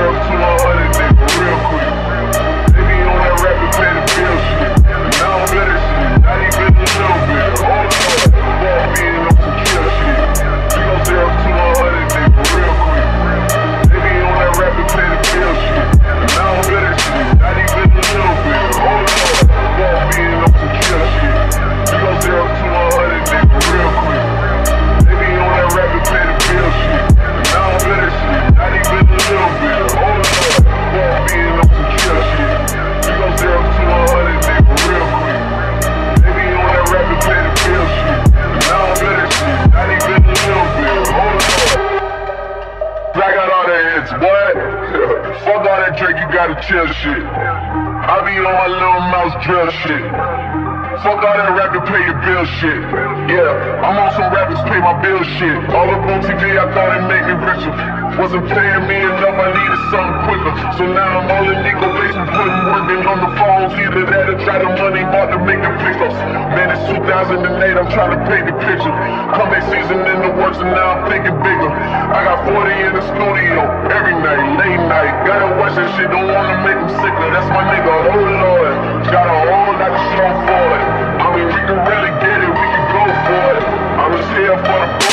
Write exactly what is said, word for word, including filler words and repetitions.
up to a hundred nigga real quick. They be on that rapid play the bill shit. And I don't let it shit, not even a little bit. All the time, ball being up to kill shit. Three up to a hundred nigga real quick. They be on that rapid play the bill shit. And I don't let it shit, not even a little bit. All the time, ball being up to kill shit. Three up to a hundred nigga real quick. They be on that rapid play the bill shit. And I don't let it shit, not even a little bit. Fuck all that Drake, you gotta chill shit. I be on my little mouse drill shit. Fuck all that rapping, pay your bill shit. Yeah, I'm on some rappers, pay my bill shit. All up on T V, I thought it made me richer. Wasn't paying me enough, I needed something quicker. So now I'm all in Nico basement, putting working on the phones. Either that or try the money, bought to make the pickups. Man, it's two thousand eight, I'm trying to paint the picture. Coming season in the works, and now I'm thinking bigger. I got forty in the studio, every night, late night. Gotta watch that shit, don't wanna make them sicker. That's my nigga, oh Lord. Got a whole lot to show for it. I mean, we can really get it, we can go for it. I'm just here for the